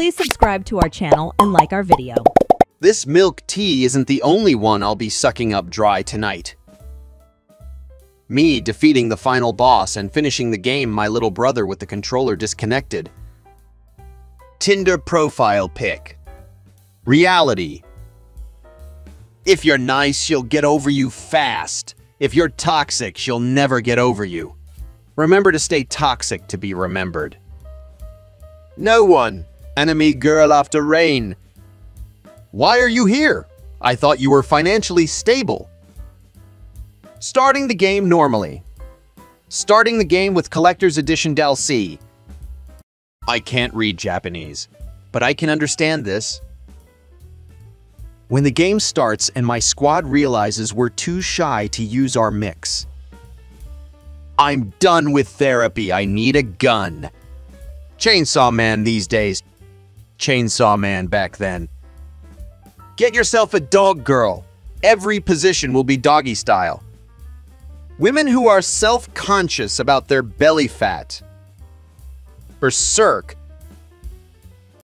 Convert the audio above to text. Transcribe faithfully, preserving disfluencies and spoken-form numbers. Please subscribe to our channel and like our video. This milk tea isn't the only one I'll be sucking up dry tonight. Me defeating the final boss and finishing the game, my little brother with the controller disconnected. Tinder profile pic. Reality. If you're nice, she'll get over you fast. If you're toxic, she'll never get over you. Remember to stay toxic to be remembered. No one. Enemy girl after rain. Why are you here? I thought you were financially stable. Starting the game normally. Starting the game with Collector's Edition D L C. I can't read Japanese, but I can understand this. When the game starts and my squad realizes we're too shy to use our mix. I'm done with therapy. I need a gun. Chainsaw Man these days. Chainsaw Man back then. Get yourself a dog girl. Every position will be doggy style. Women who are self-conscious about their belly fat. Berserk.